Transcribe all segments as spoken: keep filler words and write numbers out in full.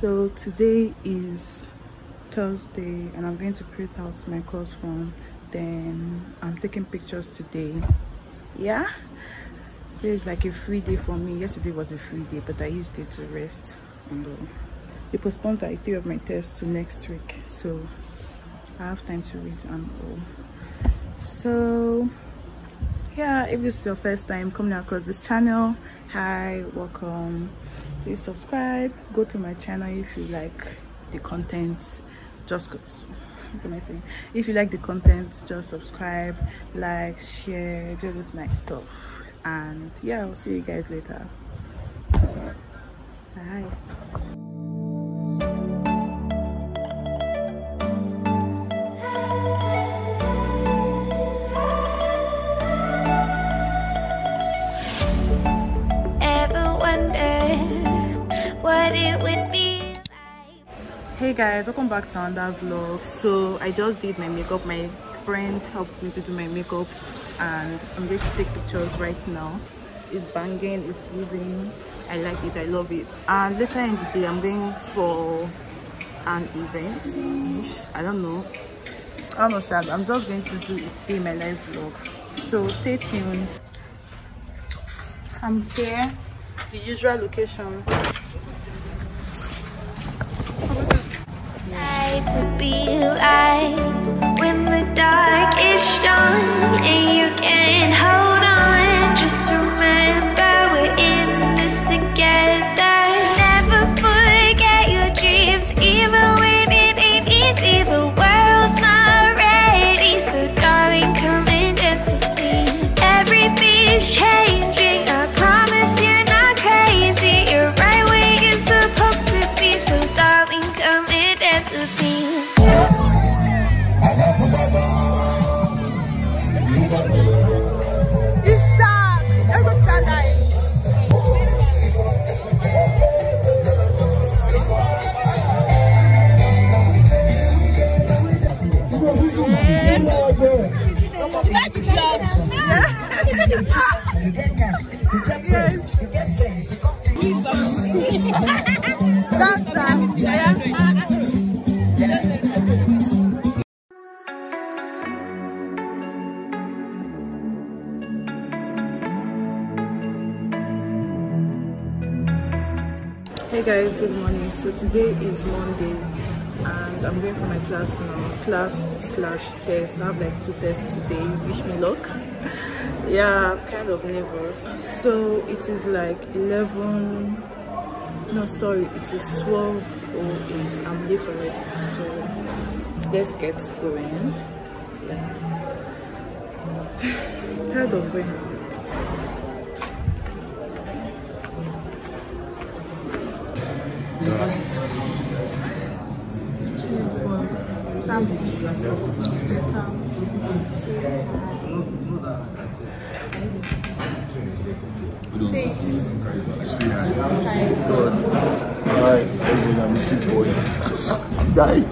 So today is Thursday and I'm going to print out my course form, then I'm taking pictures today. Yeah, it's like a free day for me. Yesterday was a free day, but I used it to rest, and uh, they postponed like three of my tests to next week, so I have time to read and all. So yeah, if this is your first time coming across this channel, hi, welcome. Please subscribe, go to my channel if you like the content. Just go to, if you like the content, just subscribe, like, share, do this nice stuff, and yeah, I'll see you guys later. Bye. Hey guys, welcome back to another vlog. So I just did my makeup. My friend helped me to do my makeup and I'm going to take pictures right now. It's banging, it's living. I like it, I love it. And later in the day I'm going for an event-ish, I don't know, I'm not sure. I'm just going to do a day in my life vlog, so stay tuned. I'm here, the usual location. To be light when the dark is strong and you can't hold on, just remember we're in this together. Never forget your dreams, even when it ain't easy. The world's not ready, so darling, come and dance with me. Everything's changing, I promise you're not crazy. You're right where you're supposed to be, so darling, come and dance with me. Hey guys, good morning. So today is Monday and I'm going for my class now, class slash test. I have like two tests today, wish me luck. Yeah, I'm kind of nervous. So it is like eleven, no sorry, it is twelve oh eight. I'm late already, so let's get going. Yeah. Tired of it. Die.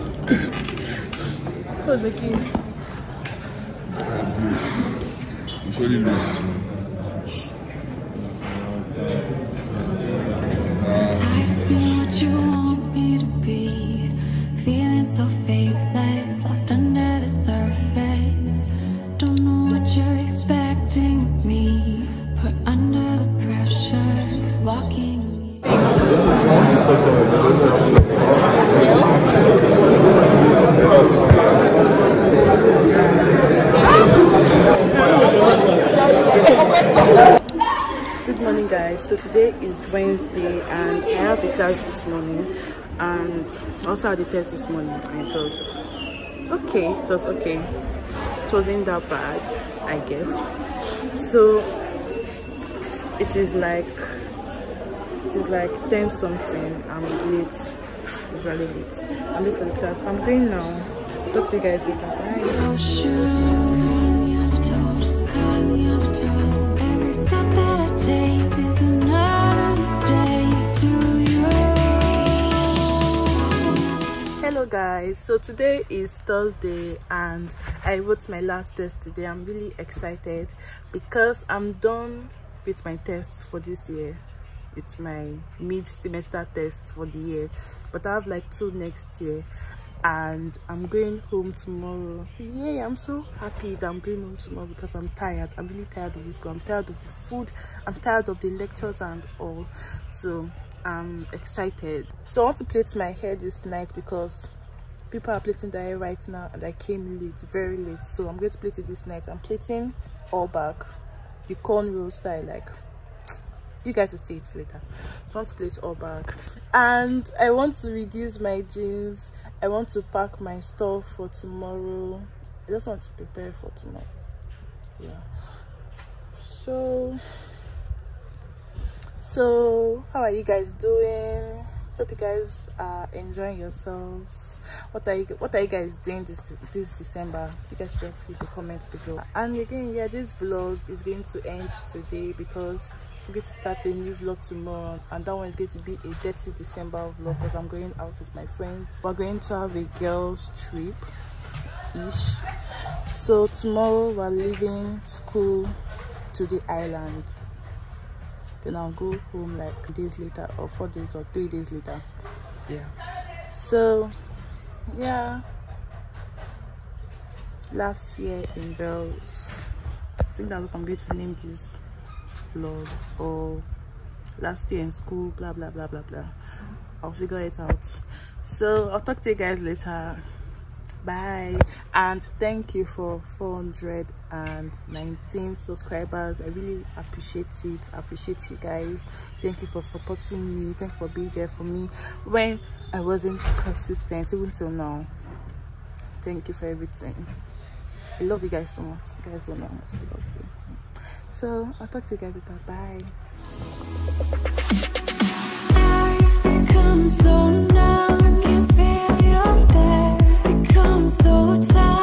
What's the kiss? I'm sure you know. Good morning guys, so today is Wednesday and I have a class this morning and also had a test this morning, and it was okay, it was okay, it wasn't that bad I guess. So it is like It is like ten something. I'm late, usually late. I'm late for the class, so I'm going now. Talk to you guys later. Bye. Every step that I take is another mistake to you. Hello guys, so today is Thursday and I wrote my last test today. I'm really excited because I'm done with my tests for this year. It's my mid-semester test for the year, but I have like two next year and I'm going home tomorrow. Yeah, I'm so happy that I'm going home tomorrow because I'm tired. I'm really tired of this school. I'm tired of the food. I'm tired of the lectures and all. So I'm excited. So I want to plait my hair this night because people are plaiting their hair right now and I came late, very late. So I'm going to plait it this night. I'm plaiting all back, the cornrow style, like you guys will see it later. So I want to plait all back and I want to reduce my jeans. I want to pack my stuff for tomorrow. I just want to prepare for tomorrow. Yeah, so so how are you guys doing? Hope you guys are enjoying yourselves. What are you what are you guys doing this this December? You guys just leave a comment below. And again, yeah, this vlog is going to end today because I'm going to start a new vlog tomorrow, and that one is going to be a dirty December vlog because I'm going out with my friends. We're going to have a girls trip ish. So tomorrow we're leaving school to the island. Then I'll go home like days later or four days or three days later. Yeah, so yeah, last year in Bells. I think that's what I'm going to name this vlog, or last year in school, blah blah blah blah blah. I'll figure it out. So I'll talk to you guys later. Bye, and thank you for four hundred nineteen subscribers. I really appreciate it. I appreciate you guys. Thank you for supporting me. Thank you for being there for me when I wasn't consistent, even till now. Thank you for everything. I love you guys so much. You guys don't know how much I love you. So I'll talk to you guys later. Bye. I've become so numb. I can't feel you there. I'm so tired.